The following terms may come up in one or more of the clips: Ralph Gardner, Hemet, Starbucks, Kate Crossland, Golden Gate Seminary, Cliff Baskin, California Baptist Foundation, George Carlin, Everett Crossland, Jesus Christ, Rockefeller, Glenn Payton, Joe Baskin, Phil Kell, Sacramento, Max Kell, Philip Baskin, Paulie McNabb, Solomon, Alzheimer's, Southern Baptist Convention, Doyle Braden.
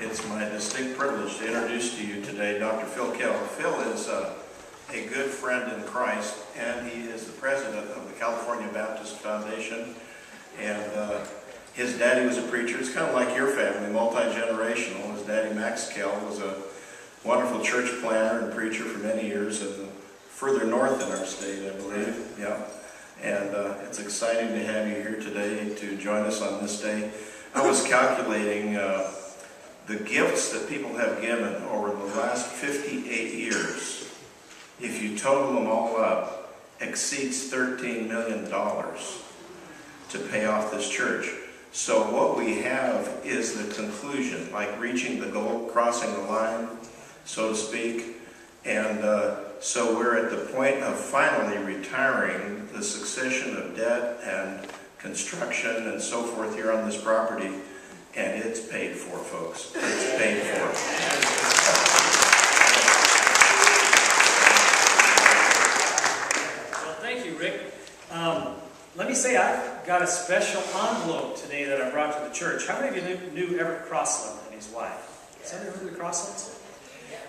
It's my distinct privilege to introduce to you today Dr. Phil Kell. Phil is a good friend in Christ, and he is the president of the California Baptist Foundation. And his daddy was a preacher. It's kind of like your family, multi-generational. His daddy, Max Kell, was a wonderful church planner and preacher for many years, and further north in our state, I believe. Yeah. And it's exciting to have you here today to join us on this day. I was calculating the gifts that people have given over the last 58 years, if you total them all up, exceeds $13 million to pay off this church. So what we have is the conclusion, like reaching the goal, crossing the line, so to speak. And so we're at the point of finally retiring the succession of debt and construction and so forth here on this property. And it's paid for, folks. It's paid for. Well, thank you, Rick. Let me say I've got a special envelope today that I brought to the church. How many of you knew Everett Crossland and his wife? Does anybody remember the Crosslands?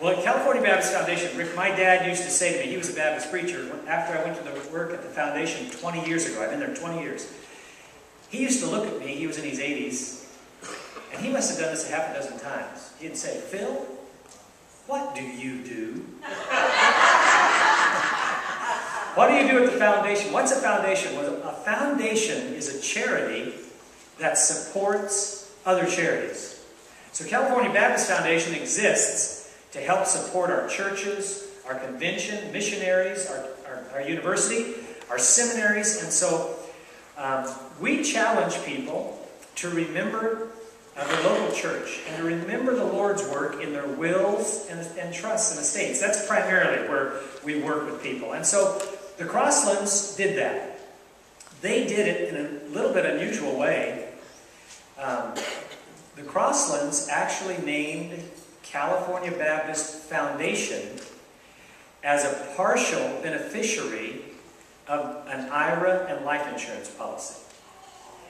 Well, at California Baptist Foundation, Rick, my dad used to say to me, he was a Baptist preacher, after I went to work at the foundation 20 years ago. I've been there 20 years. He used to look at me, he was in his 80s, and he must have done this half a dozen times. He'd say, "Phil, what do you do? What do you do at the foundation?" What's a foundation? Well, a foundation is a charity that supports other charities. So California Baptist Foundation exists to help support our churches, our convention, missionaries, our university, our seminaries. And so we challenge people to remember their local church, and to remember the Lord's work in their wills and trusts and estates. That's primarily where we work with people. And so the Crosslands did that. They did it in a little bit unusual way. The Crosslands actually named California Baptist Foundation as a partial beneficiary of an IRA and life insurance policy.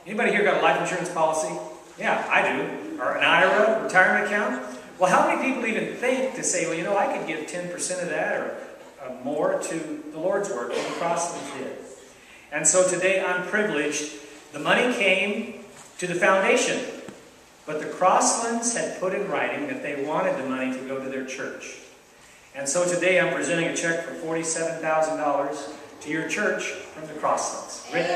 Anybody here got a life insurance policy? Yeah, I do. Or an IRA, retirement account. Well, how many people even think to say, well, you know, I could give 10% of that or more to the Lord's work, what the Crosslands did. And so today I'm privileged. The money came to the foundation, but the Crosslands had put in writing that they wanted the money to go to their church. And so today I'm presenting a check for $47,000 to your church from the Crosslands. Rick?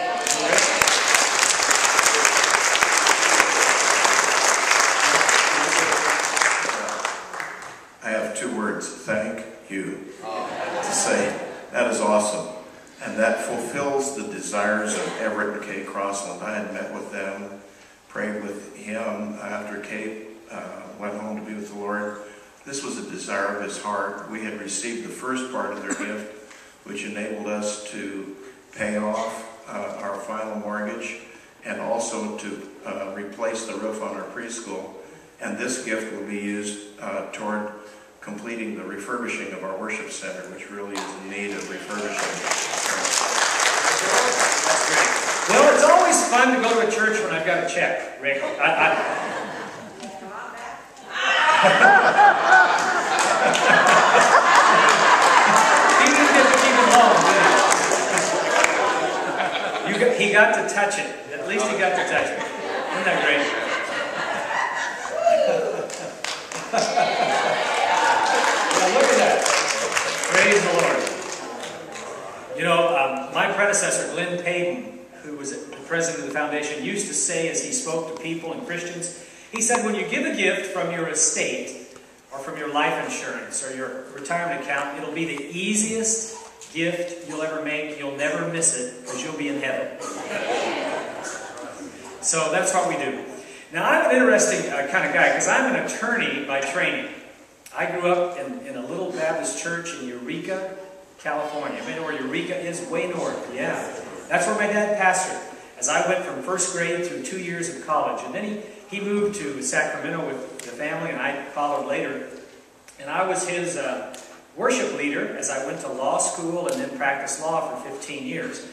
I have two words, thank you, to say. That is awesome. And that fulfills the desires of Everett and Kate Crossland. I had met with them, prayed with him after Kate went home to be with the Lord. This was a desire of his heart. We had received the first part of their gift, which enabled us to pay off our final mortgage and also to replace the roof on our preschool. And this gift will be used toward completing the refurbishing of our worship center, which really is in need of refurbishing. That's great. Well, it's always fun to go to a church when I've got a check, Rick. He got to touch it. At least he got to touch it. Isn't that great? Now look at that. Praise the Lord. You know, my predecessor, Glenn Payton, who was the president of the foundation, used to say as he spoke to people and Christians, he said, when you give a gift from your estate or from your life insurance or your retirement account, it'll be the easiest gift you'll ever make. You'll never miss it because you'll be in heaven. So that's what we do. Now, I'm an interesting kind of guy because I'm an attorney by training. I grew up in a little Baptist church in Eureka, California. You know where Eureka is? Way north, yeah. That's where my dad pastored as I went from first grade through 2 years of college. And then he moved to Sacramento with the family, and I followed later. And I was his worship leader as I went to law school and then practiced law for 15 years.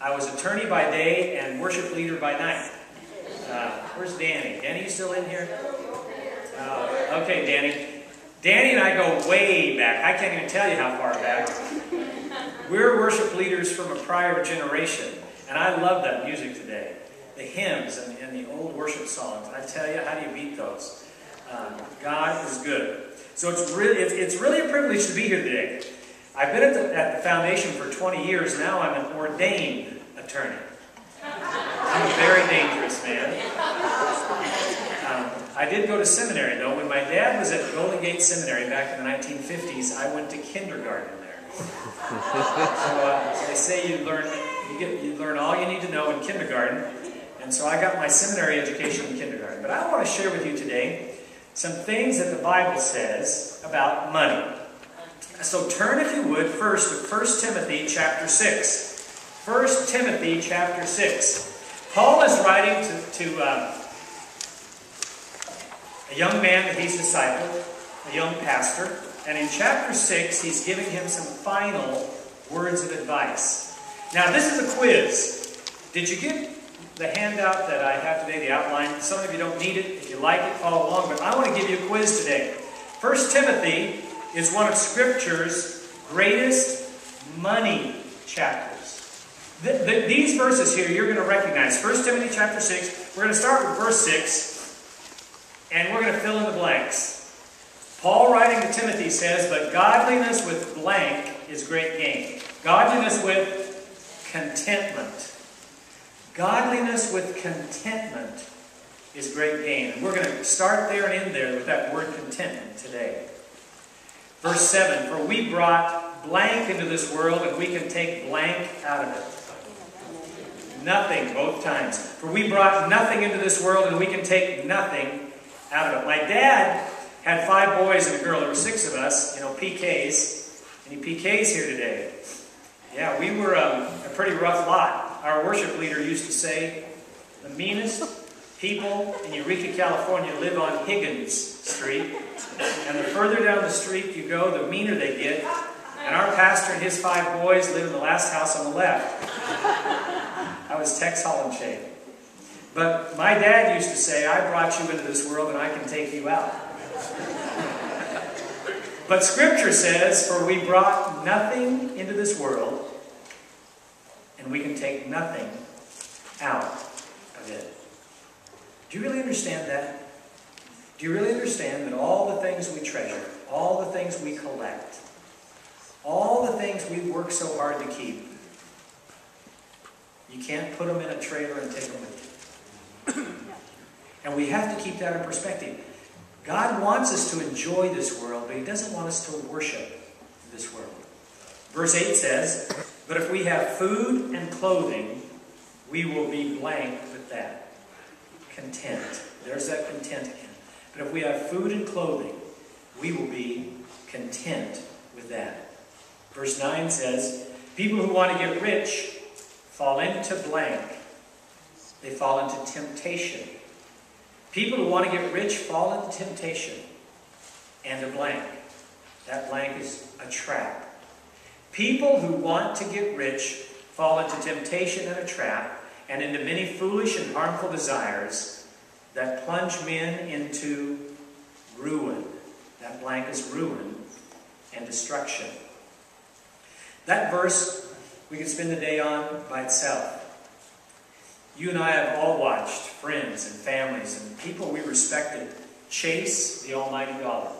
I was attorney by day and worship leader by night. Where's Danny? Danny, you still in here? Okay, Danny. Danny and I go way back. I can't even tell you how far back. We're worship leaders from a prior generation, and I love that music today. The hymns and the old worship songs. I tell you, how do you beat those? God is good. So it's really a privilege to be here today. I've been at the foundation for 20 years. Now I'm an ordained attorney. I'm a very dangerous man. I did go to seminary, though. When my dad was at Golden Gate Seminary back in the 1950s, I went to kindergarten there. So they say you learn all you need to know in kindergarten. And so I got my seminary education in kindergarten. But I want to share with you today some things that the Bible says about money. So turn, if you would, first to 1 Timothy chapter 6. 1 Timothy chapter 6. Paul is writing to a young man that he's discipled, a young pastor. And in chapter 6, he's giving him some final words of advice. Now, this is a quiz. Did you get the handout that I have today, the outline? Some of you don't need it. If you like it, follow along. But I want to give you a quiz today. 1 Timothy is one of Scripture's greatest money chapters. These verses here you're going to recognize. 1 Timothy chapter 6, we're going to start with verse 6, and we're going to fill in the blanks. Paul writing to Timothy says, but godliness with blank is great gain. Godliness with contentment. Godliness with contentment is great gain. And we're going to start there and end there with that word contentment today. Verse 7, for we brought blank into this world, and we can take blank out of it. Nothing, both times. For we brought nothing into this world, and we can take nothing out of it. My dad had 5 boys and a girl. There were 6 of us, you know, PKs. Any PKs here today? Yeah, we were a pretty rough lot. Our worship leader used to say, the meanest people in Eureka, California live on Higgins Street. And the further down the street you go, the meaner they get. And our pastor and his 5 boys live in the last house on the left. I was Tex Hollandshade. But my dad used to say, I brought you into this world and I can take you out. But Scripture says, for we brought nothing into this world and we can take nothing out of it. Do you really understand that? Do you really understand that all the things we treasure, all the things we collect, all the things we work so hard to keep, you can't put them in a trailer and take them with you? And we have to keep that in perspective. God wants us to enjoy this world, but He doesn't want us to worship this world. Verse 8 says, but if we have food and clothing, we will be blank with that. Content. There's that content again. But if we have food and clothing, we will be content with that. Verse 9 says, people who want to get rich fall into blank. They fall into temptation. People who want to get rich fall into temptation and a blank. That blank is a trap. People who want to get rich fall into temptation and a trap, and into many foolish and harmful desires that plunge men into ruin. That blank is ruin and destruction. That verse we can spend the day on by itself. You and I have all watched friends and families and people we respected chase the almighty dollar.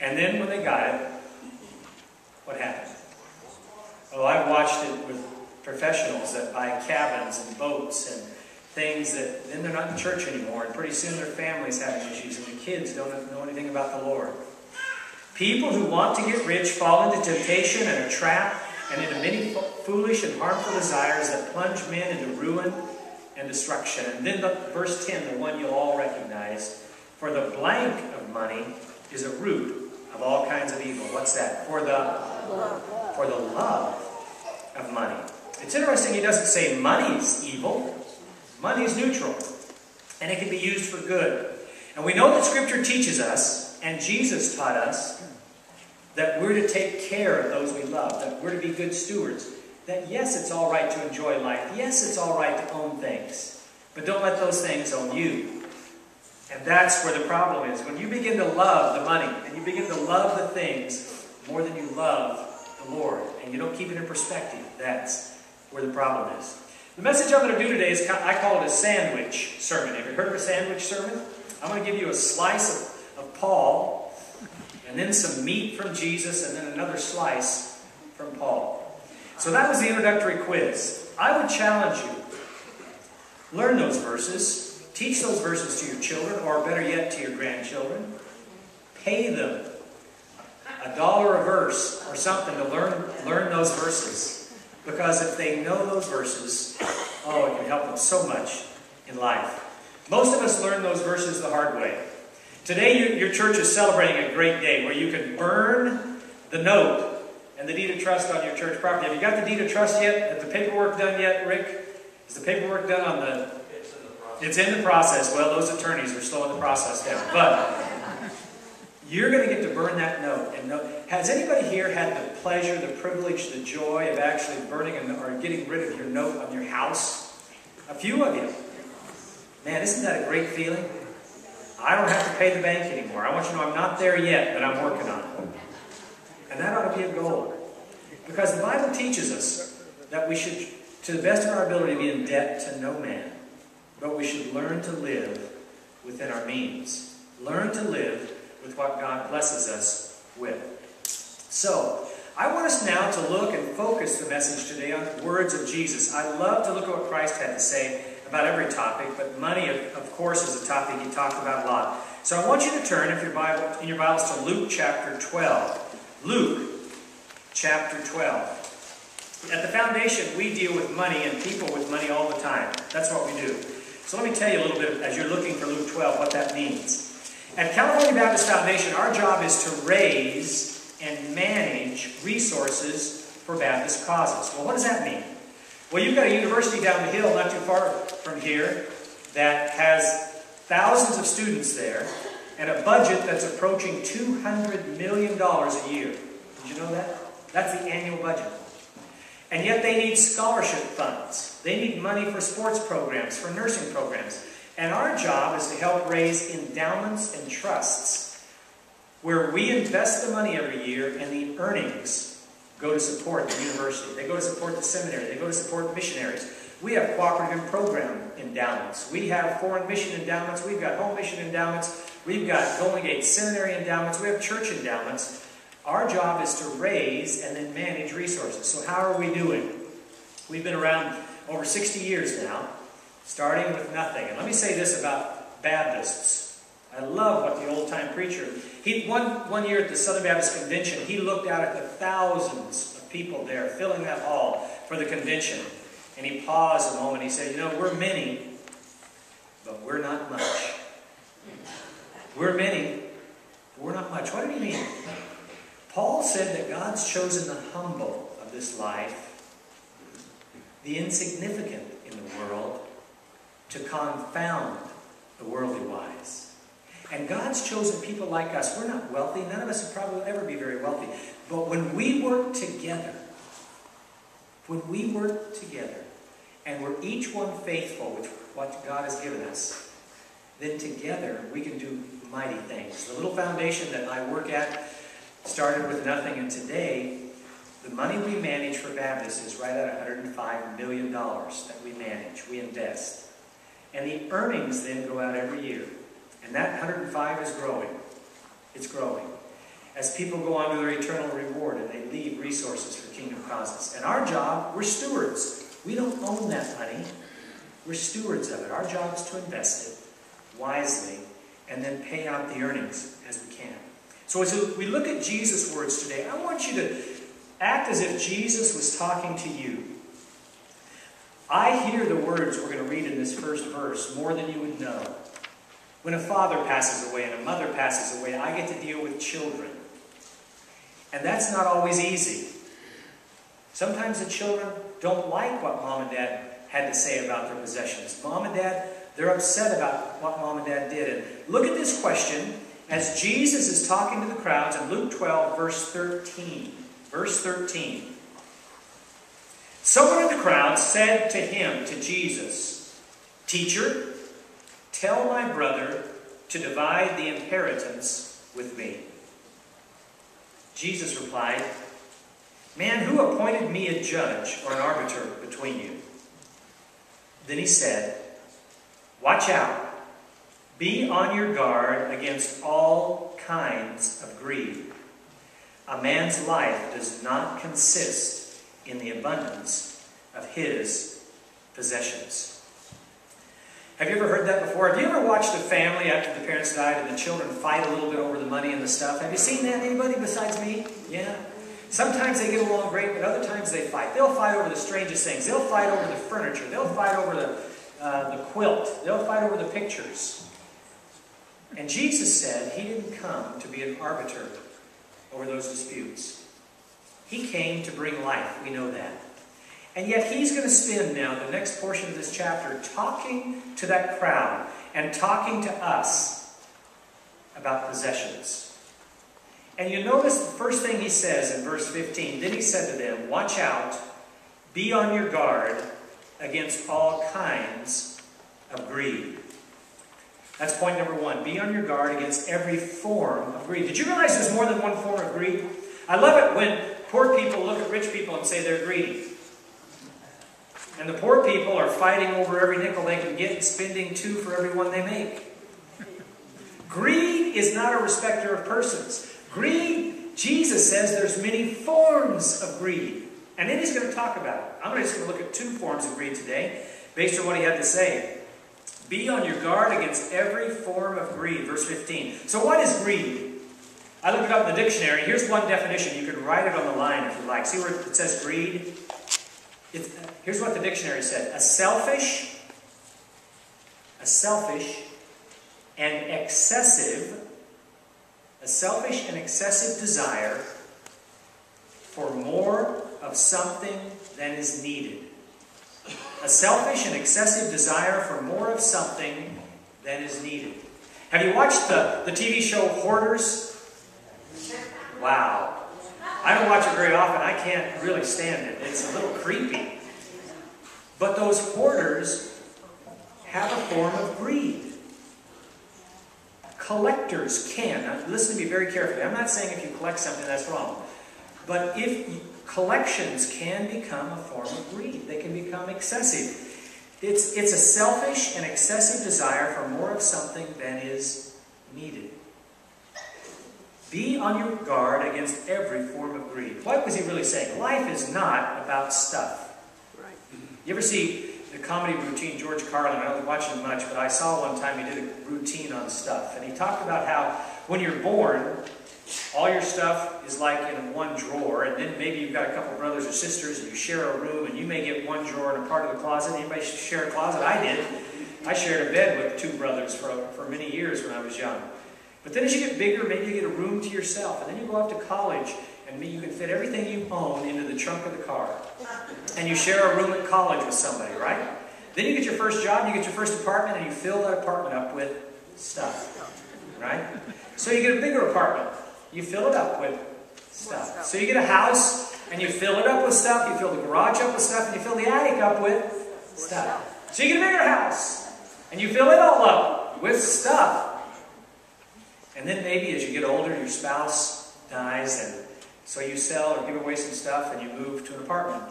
And then when they got it, what happened? Oh, I've watched it with professionals that buy cabins and boats and things that then they're not in church anymore, and pretty soon their family's having issues and the kids don't know anything about the Lord. People who want to get rich fall into temptation and a trap and into many foolish and harmful desires that plunge men into ruin and destruction. And then verse 10, the one you'll all recognize, for the blank of money is a root of all kinds of evil. What's that? For the love of money. It's interesting he doesn't say money's evil. Money's neutral. And it can be used for good. And we know that Scripture teaches us, and Jesus taught us, that we're to take care of those we love, that we're to be good stewards, that yes, it's all right to enjoy life. Yes, it's all right to own things. But don't let those things own you. And that's where the problem is. When you begin to love the money and you begin to love the things more than you love the Lord and you don't keep it in perspective, that's where the problem is. The message I'm going to do today is, I call it a sandwich sermon. Have you heard of a sandwich sermon? I'm going to give you a slice of Paul and then some meat from Jesus and then another slice from Paul. So that was the introductory quiz. I would challenge you, learn those verses. Teach those verses to your children, or better yet, to your grandchildren. Pay them $1 a verse or something to learn those verses. Because if they know those verses, oh, it can help them so much in life. Most of us learn those verses the hard way. Today, your church is celebrating a great day where you can burn the note and the deed of trust on your church property. Have you got the deed of trust yet? Have the paperwork done yet, Rick? Is the paperwork done on the... It's in the process. Well, those attorneys are slowing the process down. But you're going to get to burn that note. And has anybody here had the pleasure, the privilege, the joy of actually burning or getting rid of your note on your house? A few of you. Man, isn't that a great feeling? I don't have to pay the bank anymore. I want you to know I'm not there yet, but I'm working on it. And that ought to be a goal. Because the Bible teaches us that we should, to the best of our ability, be in debt to no man. But we should learn to live within our means. Learn to live with what God blesses us with. So, I want us now to look and focus the message today on the words of Jesus. I love to look at what Christ had to say about every topic, but money, of course, is a topic he talked about a lot. So I want you to turn in your Bibles to Luke chapter 12. Luke chapter 12. At the foundation, we deal with money and people with money all the time. That's what we do. So let me tell you a little bit, as you're looking for Luke 12, what that means. At California Baptist Foundation, our job is to raise and manage resources for Baptist causes. Well, what does that mean? Well, you've got a university down the hill, not too far from here, that has thousands of students there, and a budget that's approaching $200 million a year. Did you know that? That's the annual budget. And yet they need scholarship funds. They need money for sports programs, for nursing programs. And our job is to help raise endowments and trusts where we invest the money every year and the earnings go to support the university. They go to support the seminary. They go to support missionaries. We have cooperative and program endowments. We have foreign mission endowments. We've got home mission endowments. We've got Golden Gate Seminary endowments. We have church endowments. Our job is to raise and then manage resources. So how are we doing? We've been around over 60 years now, starting with nothing. And let me say this about Baptists. I love what the old-time preacher... One year at the Southern Baptist Convention, he looked out at the thousands of people there filling that hall for the convention. And he paused a moment. He said, you know, we're many, but we're not much. We're many, but we're not much. What do you mean? Paul said that God's chosen the humble of this life, the insignificant in the world, to confound the worldly wise. And God's chosen people like us. We're not wealthy. None of us probably will ever be very wealthy. But when we work together, and we're each one faithful with what God has given us, then together we can do mighty things. The little foundation that I work at started with nothing, and today the money we manage for Baptists is right at $105 million that we manage, we invest. And the earnings then go out every year. And that 105 is growing. It's growing. As people go on to their eternal reward and they leave resources for kingdom causes. And our job, we're stewards. We don't own that money. We're stewards of it. Our job is to invest it wisely and then pay out the earnings as we can. So as we look at Jesus' words today, I want you to act as if Jesus was talking to you. I hear the words we're going to read in this first verse more than you would know. When a father passes away and a mother passes away, I get to deal with children. And that's not always easy. Sometimes the children don't like what mom and dad had to say about their possessions. Mom and dad, they're upset about what mom and dad did. And look at this question. As Jesus is talking to the crowds in Luke 12, verse 13. Verse 13. Someone in the crowd said to him, to Jesus, "Teacher, tell my brother to divide the inheritance with me." Jesus replied, "Man, who appointed me a judge or an arbiter between you?" Then he said, "Watch out. Be on your guard against all kinds of greed. A man's life does not consist in the abundance of his possessions." Have you ever heard that before? Have you ever watched a family after the parents died and the children fight a little bit over the money and the stuff? Have you seen that? Anybody besides me? Yeah. Sometimes they get along great, but other times they fight. They'll fight over the strangest things. They'll fight over the furniture. They'll fight over the quilt. They'll fight over the pictures. And Jesus said he didn't come to be an arbiter over those disputes. He came to bring life. We know that. And yet he's going to spend now the next portion of this chapter talking to that crowd and talking to us about possessions. And you notice the first thing he says in verse 15, "Then he said to them, 'Watch out, be on your guard against all kinds of greed.'" That's point number one. Be on your guard against every form of greed. Did you realize there's more than one form of greed? I love it when poor people look at rich people and say they're greedy. And the poor people are fighting over every nickel they can get and spending two for every one they make. Greed is not a respecter of persons. Greed, Jesus says there's many forms of greed. And then he's going to talk about it. I'm just going to look at two forms of greed today based on what he had to say. Be on your guard against every form of greed. Verse 15. So what is greed? I looked it up in the dictionary. Here's one definition. You can write it on the line if you like. See where it says greed? Here's what the dictionary said. A selfish and excessive, a selfish and excessive desire for more of something than is needed. A selfish and excessive desire for more of something than is needed. Have you watched the TV show Hoarders? Wow. I don't watch it very often. I can't really stand it. It's a little creepy. But those hoarders have a form of greed. Collectors can. Now, listen to me very carefully. I'm not saying if you collect something that's wrong. But if collections can become a form of greed. They can become excessive. It's a selfish and excessive desire for more of something than is needed. Be on your guard against every form of greed. What was he really saying? Life is not about stuff. Right. You ever see the comedy routine, George Carlin? I don't watch him much, but I saw one time he did a routine on stuff. And he talked about how when you're born, all your stuff is like in one drawer. And then maybe you've got a couple brothers or sisters and you share a room. And you may get one drawer and a part of the closet. Anybody share a closet? I did. I shared a bed with two brothers for many years when I was young. But then as you get bigger, maybe you get a room to yourself. And then you go off to college, and you can fit everything you own into the trunk of the car. And you share a room at college with somebody, right? Then you get your first job, you get your first apartment, and you fill that apartment up with stuff, right? So you get a bigger apartment. You fill it up with stuff. So you get a house, and you fill it up with stuff. You fill the garage up with stuff, and you fill the attic up with stuff. So you get a bigger house, and you fill it all up with stuff. And then maybe as you get older, your spouse dies, and so you sell or give away some stuff, and you move to an apartment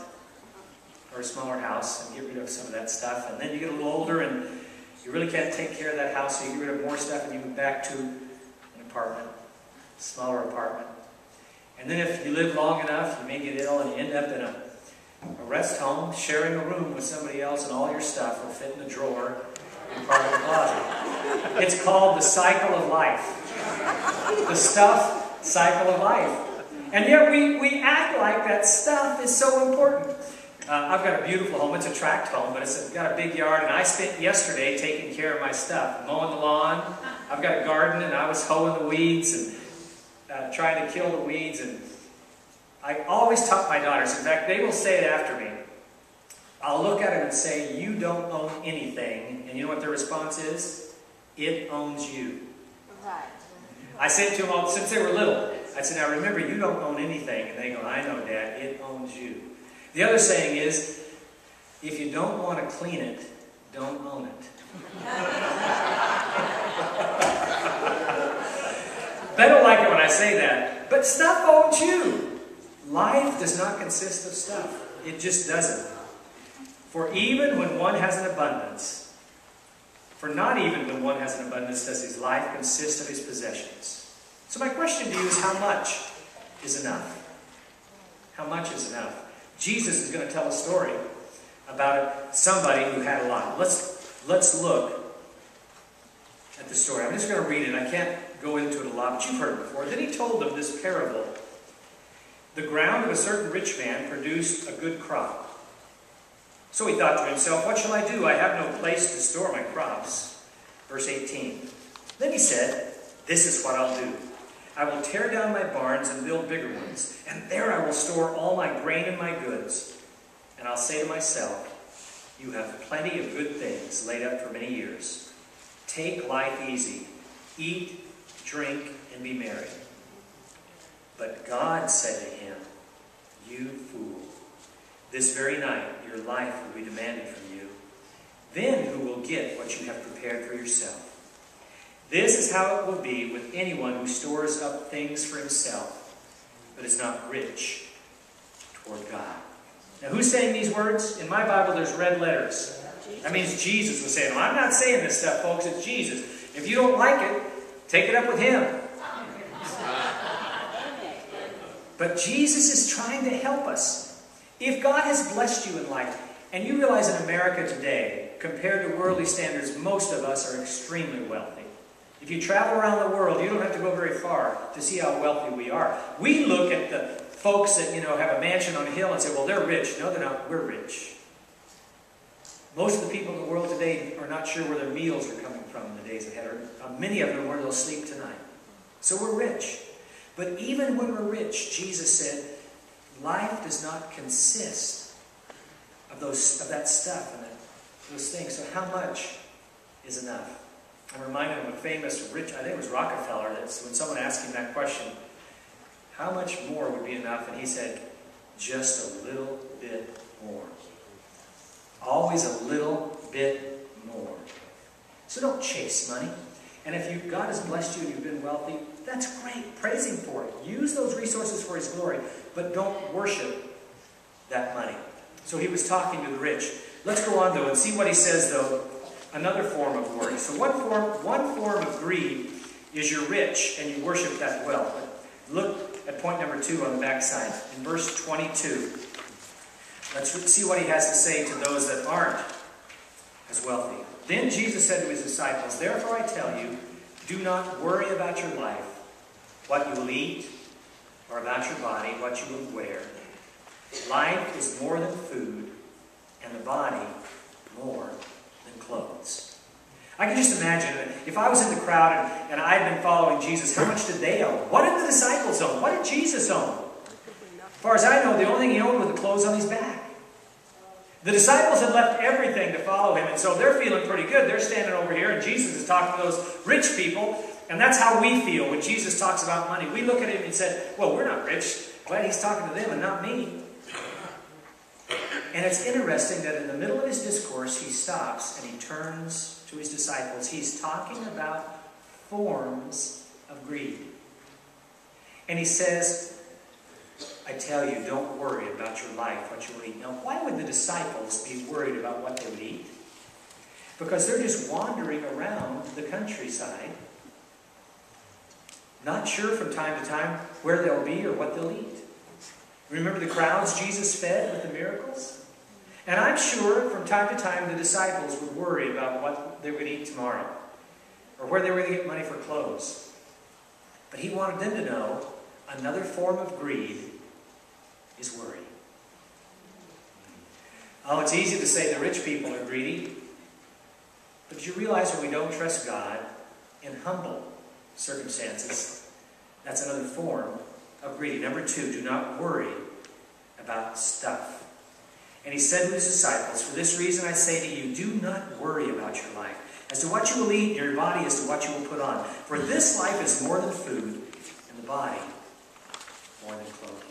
or a smaller house and get rid of some of that stuff. And then you get a little older, and you really can't take care of that house, so you get rid of more stuff, and you move back to an apartment, a smaller apartment. And then if you live long enough, you may get ill, and you end up in a rest home, sharing a room with somebody else, and all your stuff will fit in a drawer in part of the closet. It's called the cycle of life. The stuff cycle of life. And yet we act like that stuff is so important. I've got a beautiful home. It's a tract home, but it's got a big yard. And I spent yesterday taking care of my stuff, mowing the lawn. I've got a garden, and I was hoeing the weeds and trying to kill the weeds. And I always taught my daughters. In fact, they will say it after me. I'll look at them and say, "You don't own anything." And you know what their response is? "It owns you." Right. I said to them all, since they were little, I said, "Now remember, you don't own anything." And they go, "I know, Dad, it owns you." The other saying is, if you don't want to clean it, don't own it. They don't like it when I say that. But stuff owns you. Life does not consist of stuff. It just doesn't. For even when one has an abundance, for not even when one has an abundance does his life consist of his possessions. So my question to you is, how much is enough? How much is enough? Jesus is going to tell a story about somebody who had a lot. Let's look at the story. I'm just going to read it. I can't go into it a lot, but you've heard it before. Then he told them this parable. The ground of a certain rich man produced a good crop. So he thought to himself, what shall I do? I have no place to store my crops. Verse 18. Then he said, this is what I'll do. I will tear down my barns and build bigger ones, and there I will store all my grain and my goods. And I'll say to myself, you have plenty of good things laid up for many years. Take life easy. Eat, drink, and be merry. But God said to him, you fool. This very night your life will be demanded from you. Then who will get what you have prepared for yourself? This is how it will be with anyone who stores up things for himself, but is not rich toward God. Now, who's saying these words? In my Bible, there's red letters. That means Jesus was saying them. I'm not saying this stuff, folks. It's Jesus. If you don't like it, take it up with him. But Jesus is trying to help us. If God has blessed you in life, and you realize in America today, compared to worldly standards, most of us are extremely wealthy. If you travel around the world, you don't have to go very far to see how wealthy we are. We look at the folks that, you know, have a mansion on a hill and say, well, they're rich. No, they're not. We're rich. Most of the people in the world today are not sure where their meals are coming from in the days ahead, or many of them where they'll sleep tonight. So we're rich. But even when we're rich, Jesus said, life does not consist of that stuff and those things. So how much is enough? I'm reminded of a famous rich, I think it was Rockefeller, that when someone asked him that question, how much more would be enough? And he said, just a little bit more. Always a little bit more. So don't chase money. And if God has blessed you and you've been wealthy, that's great. Praise him for it. Use those resources for his glory, but don't worship that money. So he was talking to the rich. Let's go on, though, and see what he says, though. Another form of worry. So one form of greed is you're rich and you worship that wealth. Look at point number 2 on the back side. In verse 22, let's see what he has to say to those that aren't as wealthy. Then Jesus said to his disciples, therefore I tell you, do not worry about your life, what you will eat, or about your body, what you will wear. Life is more than food, and the body more than clothes. I can just imagine that if I was in the crowd and I had been following Jesus, how much did they own? What did the disciples own? What did Jesus own? As far as I know, the only thing he owned was the clothes on his back. The disciples had left everything to follow him, and so they're feeling pretty good. They're standing over here, and Jesus is talking to those rich people, and that's how we feel when Jesus talks about money. We look at him and said, well, we're not rich. Glad he's talking to them and not me. And it's interesting that in the middle of his discourse, he stops and he turns to his disciples. He's talking about forms of greed. And he says, I tell you, don't worry about your life, what you will eat. Now, why would the disciples be worried about what they would eat? Because they're just wandering around the countryside, not sure from time to time where they'll be or what they'll eat. Remember the crowds Jesus fed with the miracles? And I'm sure from time to time the disciples would worry about what they would eat tomorrow or where they were going to get money for clothes. But he wanted them to know another form of greed is worry. Oh, it's easy to say the rich people are greedy. But do you realize when we don't trust God in humble circumstances, that's another form of greed. Number 2, do not worry about stuff. And he said to his disciples, for this reason I say to you, do not worry about your life, as to what you will eat, and your body as to what you will put on. For this life is more than food, and the body more than clothing.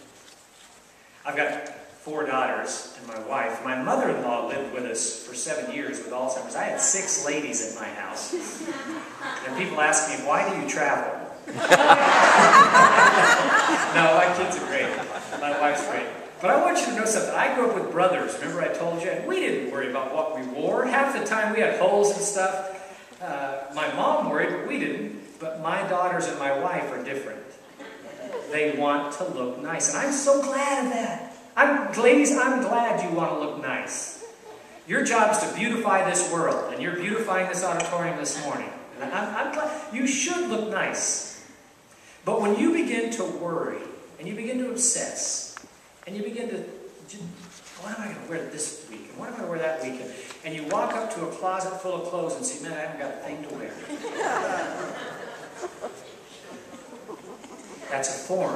I've got 4 daughters and my wife. My mother-in-law lived with us for 7 years with Alzheimer's. I had 6 ladies at my house. And people ask me, why do you travel? No, my kids are great. My wife's great. But I want you to know something. I grew up with brothers. Remember I told you? We didn't worry about what we wore. Half the time we had holes and stuff. My mom worried, but we didn't. But my daughters and my wife are different. They want to look nice. And I'm so glad of that. Ladies, I'm glad you want to look nice. Your job is to beautify this world. And you're beautifying this auditorium this morning. And I'm glad. You should look nice. But when you begin to worry, and you begin to obsess, and you begin to, what am I going to wear this week? And what am I going to wear that weekend? And you walk up to a closet full of clothes and say, man, I haven't got a thing to wear. That's a form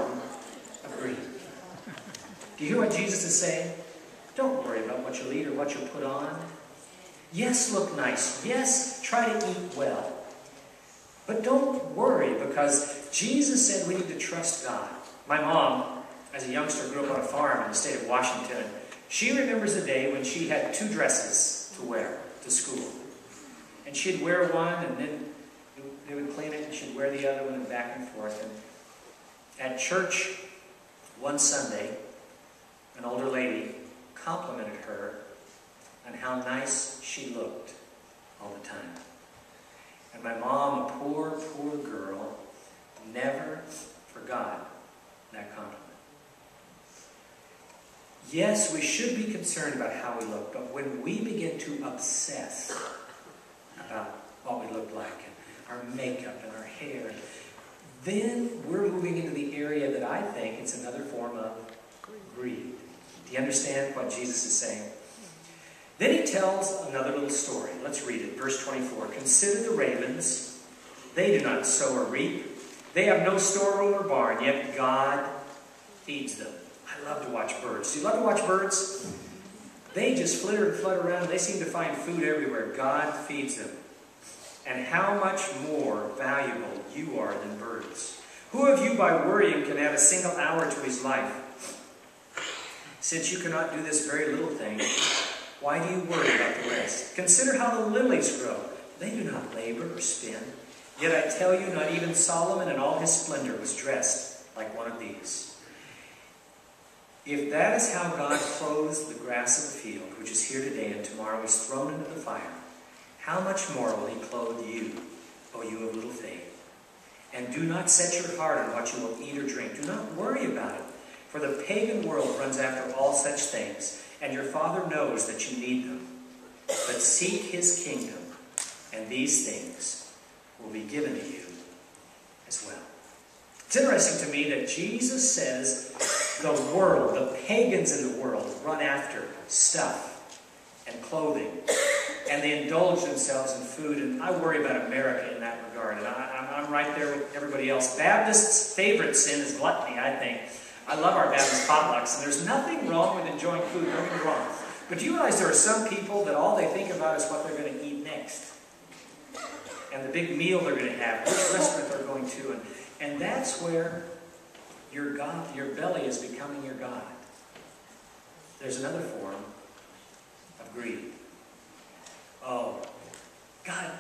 of greed. Do you hear what Jesus is saying? Don't worry about what you'll eat or what you'll put on. Yes, look nice. Yes, try to eat well. But don't worry, because Jesus said we need to trust God. My mom, as a youngster, grew up on a farm in the state of Washington. She remembers a day when she had two dresses to wear to school. And she'd wear one, and then they would clean it, and she'd wear the other one, and back and forth. And at church one Sunday, an older lady complimented her on how nice she looked all the time. And my mom, a poor, poor girl, never forgot that compliment. Yes, we should be concerned about how we look, but when we begin to obsess about what we look like, and our makeup and our hair, then we're moving into the area that I think it's another form of greed. Do you understand what Jesus is saying? Then he tells another little story. Let's read it. Verse 24. Consider the ravens. They do not sow or reap. They have no storeroom or barn, yet God feeds them. I love to watch birds. Do you love to watch birds? They just flitter and flutter around. They seem to find food everywhere. God feeds them. And how much more valuable you are than birds. Who of you by worrying can add a single hour to his life? Since you cannot do this very little thing, why do you worry about the rest? Consider how the lilies grow. They do not labor or spin. Yet I tell you, not even Solomon in all his splendor was dressed like one of these. If that is how God clothes the grass of the field, which is here today and tomorrow is thrown into the fire, how much more will he clothe you, O you of little faith? And do not set your heart on what you will eat or drink. Do not worry about it, for the pagan world runs after all such things, and your Father knows that you need them. But seek his kingdom, and these things will be given to you as well. It's interesting to me that Jesus says the world, the pagans in the world, run after stuff and clothing. And they indulge themselves in food. And I worry about America in that regard. And I'm right there with everybody else. Baptists' favorite sin is gluttony, I think. I love our Baptist potlucks. And there's nothing wrong with enjoying food. Don't get me wrong. But do you realize there are some people that all they think about is what they're going to eat next? And the big meal they're going to have. Which restaurant they're going to. And that's where your belly is becoming your God. There's another form of greed. Oh, God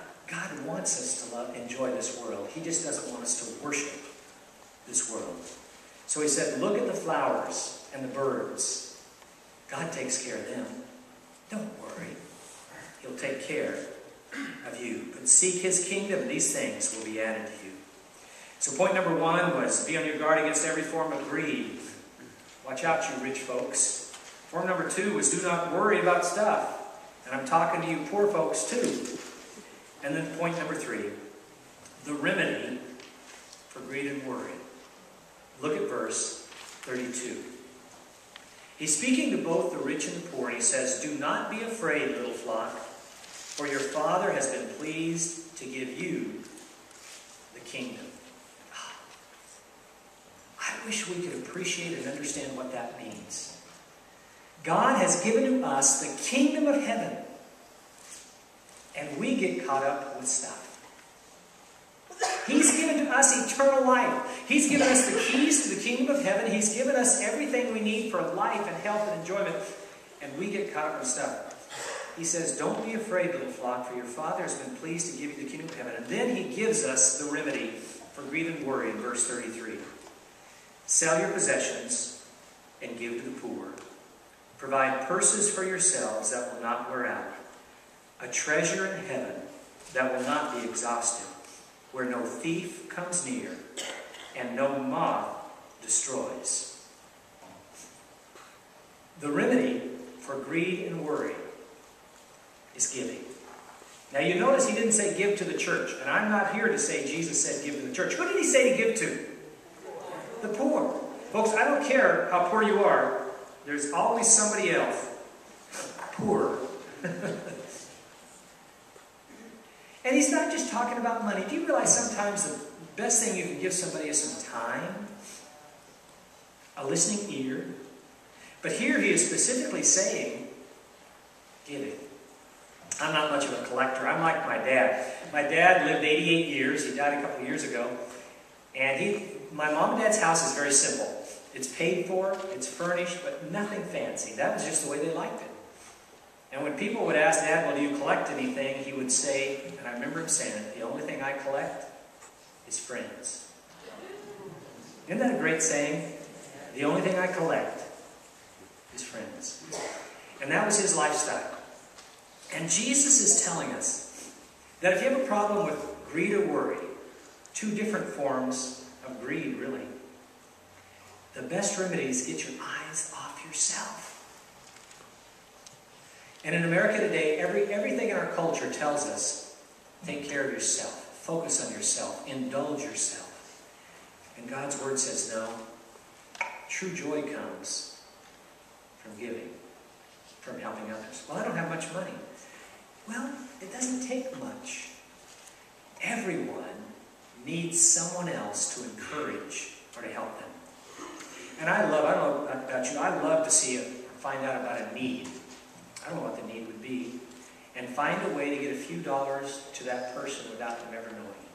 wants us to enjoy this world. He just doesn't want us to worship this world. So he said, look at the flowers and the birds. God takes care of them. Don't worry. He'll take care of you. But seek his kingdom, and these things will be added to you. So point number one was be on your guard against every form of greed. Watch out, you rich folks. Form number two was do not worry about stuff. And I'm talking to you poor folks too. And then point number three, the remedy for greed and worry. Look at verse 32. He's speaking to both the rich and the poor, and he says, do not be afraid, little flock, for your Father has been pleased to give you the kingdom. I wish we could appreciate and understand what that means. God has given to us the kingdom of heaven, and we get caught up with stuff. He's given to us eternal life. He's given us the keys to the kingdom of heaven. He's given us everything we need for life and health and enjoyment, and we get caught up with stuff. He says, don't be afraid, little flock, for your Father has been pleased to give you the kingdom of heaven. And then he gives us the remedy for grief and worry in verse 33. Sell your possessions and give to the poor. Provide purses for yourselves that will not wear out, a treasure in heaven that will not be exhausted, where no thief comes near and no moth destroys. The remedy for greed and worry is giving. Now you notice he didn't say give to the church, and I'm not here to say Jesus said give to the church. Who did he say to give to? The poor. Folks, I don't care how poor you are, there's always somebody else poor. And he's not just talking about money. Do you realize sometimes the best thing you can give somebody is some time, a listening ear? But here he is specifically saying, give it. I'm not much of a collector. I'm like my dad. My dad lived 88 years. He died a couple years ago. And my mom and dad's house is very simple. It's paid for, it's furnished, but nothing fancy. That was just the way they liked it. And when people would ask Dad, well, do you collect anything? He would say, and I remember him saying it, the only thing I collect is friends. Isn't that a great saying? The only thing I collect is friends. And that was his lifestyle. And Jesus is telling us that if you have a problem with greed or worry, two different forms of greed, really, the best remedy is get your eyes off yourself. And in America today, everything in our culture tells us, take care of yourself, focus on yourself, indulge yourself. And God's Word says no. True joy comes from giving, from helping others. Well, I don't have much money. Well, it doesn't take much. Everyone needs someone else to encourage or to help them. And I don't know about you, I love to see find out about a need. I don't know what the need would be, and find a way to get a few dollars to that person without them ever knowing it.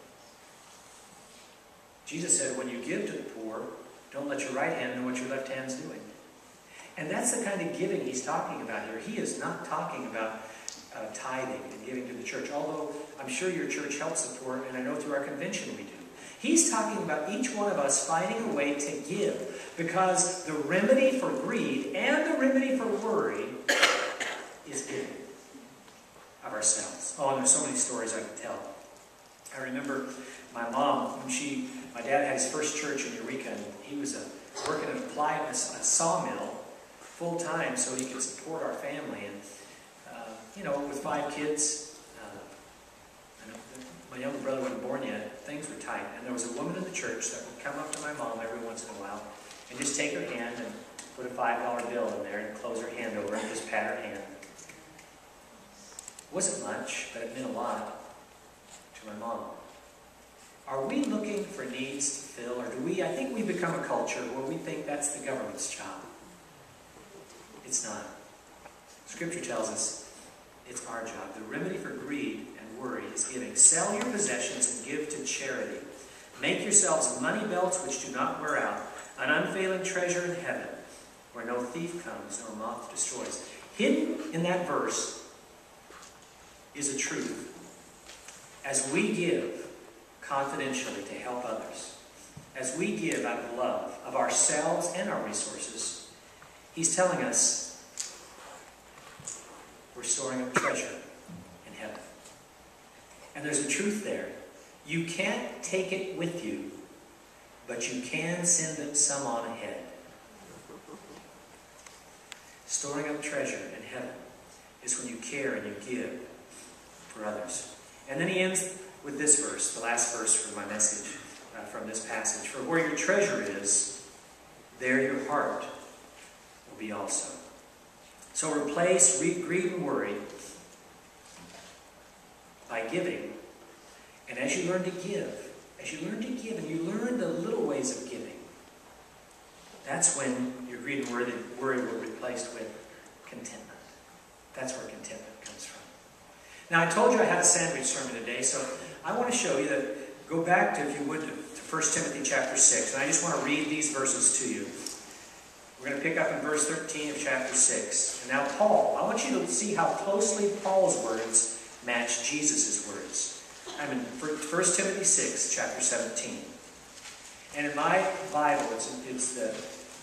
Jesus said, when you give to the poor, don't let your right hand know what your left hand's doing. And that's the kind of giving he's talking about here. He is not talking about tithing and giving to the church, although I'm sure your church helps support, and I know through our convention we do. He's talking about each one of us finding a way to give, because the remedy for greed and the remedy for worry is giving of ourselves. Oh, and there's so many stories I could tell. I remember my mom, my dad had his first church in Eureka, and he was working at a sawmill full time so he could support our family. And, you know, with 5 kids, my younger brother wasn't born yet, things were tight. And there was a woman in the church that would come up to my mom every once in a while and just take her hand and put a $5 bill in there and close her hand over and just pat her hand. Wasn't much, but it meant a lot to my mom. Are we looking for needs to fill, or do we? I think we become a culture where we think that's the government's job. It's not. Scripture tells us it's our job. The remedy for greed and worry is giving. Sell your possessions and give to charity. Make yourselves money belts which do not wear out, an unfailing treasure in heaven, where no thief comes nor moth destroys. Hidden in that verse is a truth. As we give confidentially to help others, as we give out of love of ourselves and our resources, he's telling us we're storing up treasure in heaven. And there's a truth there. You can't take it with you, but you can send them some on ahead. Storing up treasure in heaven is when you care and you give for others. And then he ends with this verse, the last verse from my message, from this passage. For where your treasure is, there your heart will be also. So replace greed and worry by giving. And as you learn to give, and you learn the little ways of giving, that's when your greed and worry will be replaced with contentment. That's where contentment comes from. Now, I told you I had a sandwich sermon today, so I want to show you that. Go back to, if you would, to 1 Timothy chapter 6, and I just want to read these verses to you. We're going to pick up in verse 13 of chapter 6. And now Paul, I want you to see how closely Paul's words match Jesus' words. I'm in 1 Timothy 6, chapter 17. And in my Bible, it's the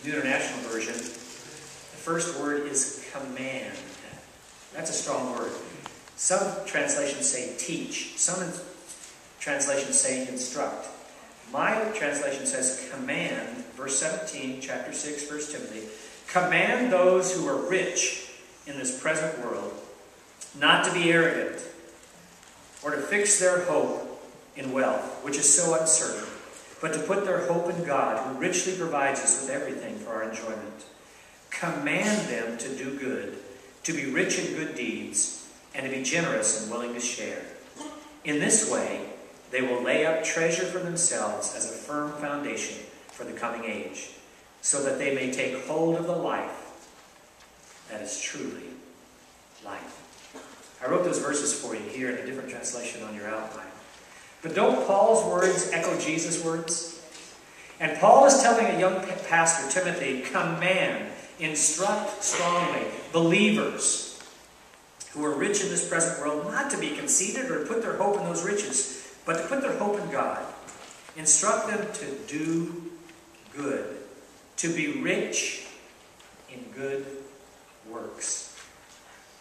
New International Version, the first word is command. That's a strong word. Some translations say teach. Some translations say instruct. My translation says command, verse 17, chapter 6, 1 Timothy. Command those who are rich in this present world not to be arrogant or to fix their hope in wealth, which is so uncertain, but to put their hope in God, who richly provides us with everything for our enjoyment. Command them to do good, to be rich in good deeds, and to be generous and willing to share. In this way, they will lay up treasure for themselves as a firm foundation for the coming age, so that they may take hold of the life that is truly life. I wrote those verses for you here in a different translation on your outline. But don't Paul's words echo Jesus' words? And Paul is telling a young pastor, Timothy, command, instruct strongly believers who are rich in this present world not to be conceited or to put their hope in those riches, but to put their hope in God. Instruct them to do good, to be rich in good works,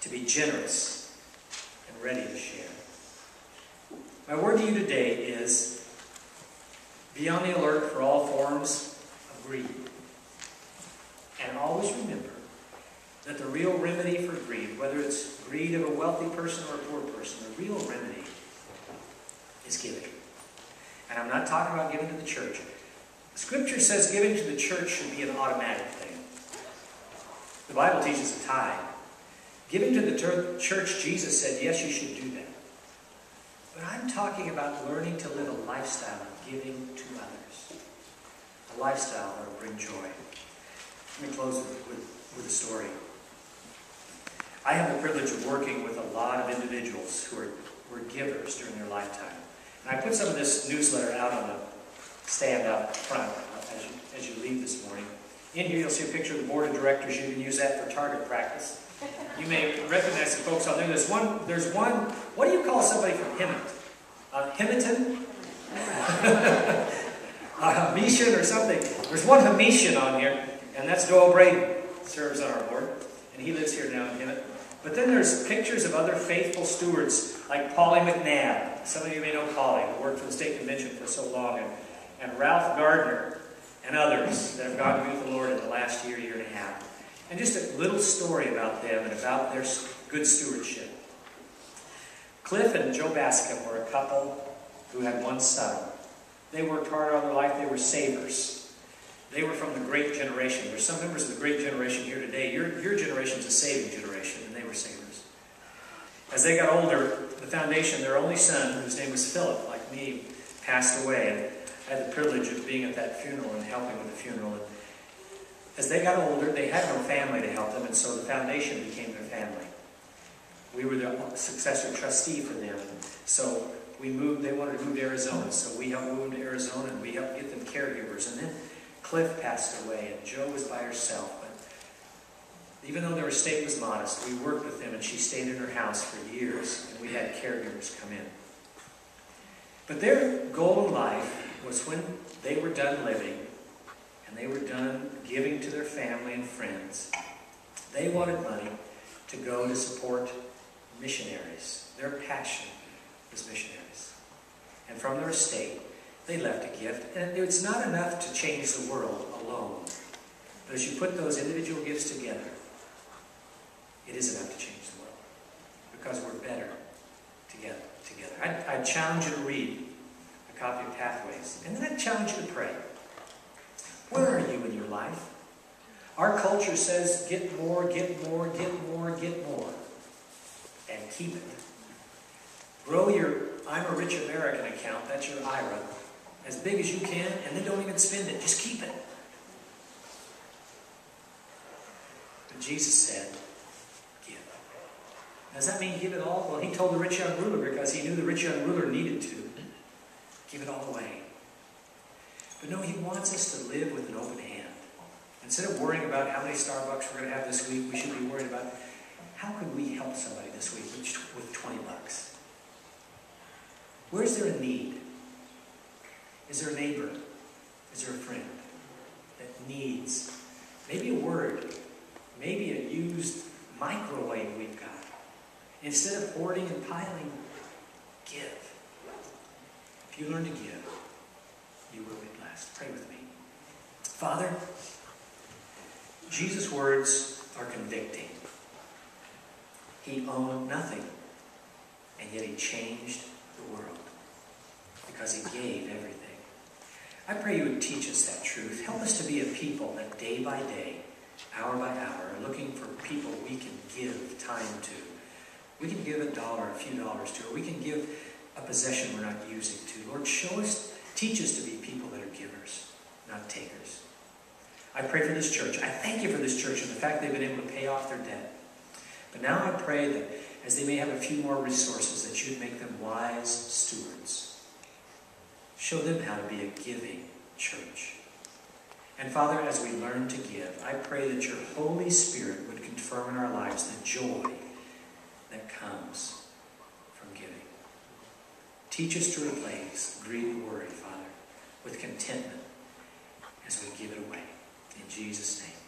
to be generous and ready to share. My word to you today is be on the alert for all forms of greed. And always remember that the real remedy for greed, whether it's greed of a wealthy person or a poor person, the real remedy is giving. And I'm not talking about giving to the church. The Scripture says giving to the church should be an automatic thing. The Bible teaches a tithe. Giving to the church, Jesus said, yes, you should do that. But I'm talking about learning to live a lifestyle of giving to others. A lifestyle that will bring joy. Let me close with a story. I have the privilege of working with a lot of individuals who were givers during their lifetime. And I put some of this newsletter out on the stand up front as you leave this morning. In here you'll see a picture of the board of directors. You can use that for target practice. You may recognize the folks out there. There's one, what do you call somebody from Hemet? Hemeton? A Hemetian or something. There's one Hemetian on here. And that's Doyle Braden, serves on our board, and he lives here now in Hemet. But then there's pictures of other faithful stewards like Paulie McNabb. Some of you may know Paulie, who worked for the state convention for so long, and Ralph Gardner and others that have gone to meet the Lord in the last year and a half. And just a little story about them and about their good stewardship. Cliff and Joe Baskin were a couple who had one son. They worked hard all their life. They were savers. They were from the Great Generation. There's some members of the Great Generation here today. Your generation's a saving generation, and they were savers. As they got older, the foundation, their only son, whose name was Philip, like me, passed away. And I had the privilege of being at that funeral and helping with the funeral. And as they got older, they had no family to help them, and so the foundation became their family. We were the successor trustee for them. So we moved. They wanted to move to Arizona, so we helped move them to Arizona, and we helped get them caregivers. And then Cliff passed away, and Joe was by herself. But even though their estate was modest, we worked with them, and she stayed in her house for years, and we had caregivers come in. But their goal in life was when they were done living, and they were done giving to their family and friends, they wanted money to go to support missionaries. Their passion was missionaries. And from their estate, they left a gift, and it's not enough to change the world alone. But as you put those individual gifts together, it is enough to change the world, because we're better together. I challenge you to read a copy of Pathways, and then I challenge you to pray. Where are you in your life? Our culture says, get more, get more, get more, get more, and keep it. Grow your I'm a Rich American account, that's your IRA, as big as you can, and then don't even spend it. Just keep it. But Jesus said, give. Does that mean give it all? Well, he told the rich young ruler because he knew the rich young ruler needed to. Give it all away. But no, he wants us to live with an open hand. Instead of worrying about how many Starbucks we're going to have this week, we should be worried about how could we help somebody this week with $20. Where is there a need? Is there a neighbor? Is there a friend that needs maybe a word, maybe a used microwave we've got? Instead of hoarding and piling, give. If you learn to give, you will be blessed. Pray with me. Father, Jesus' words are convicting. He owned nothing, and yet he changed the world because he gave everything. I pray you would teach us that truth. Help us to be a people that day by day, hour by hour, are looking for people we can give time to. We can give $1, a few dollars to, or we can give a possession we're not using to. Lord, show us, teach us to be people that are givers, not takers. I pray for this church. I thank you for this church and the fact they've been able to pay off their debt. But now I pray that as they may have a few more resources, that you'd make them wise stewards. Show them how to be a giving church. And Father, as we learn to give, I pray that your Holy Spirit would confirm in our lives the joy that comes from giving. Teach us to replace greed and worry, Father, with contentment as we give it away. In Jesus' name.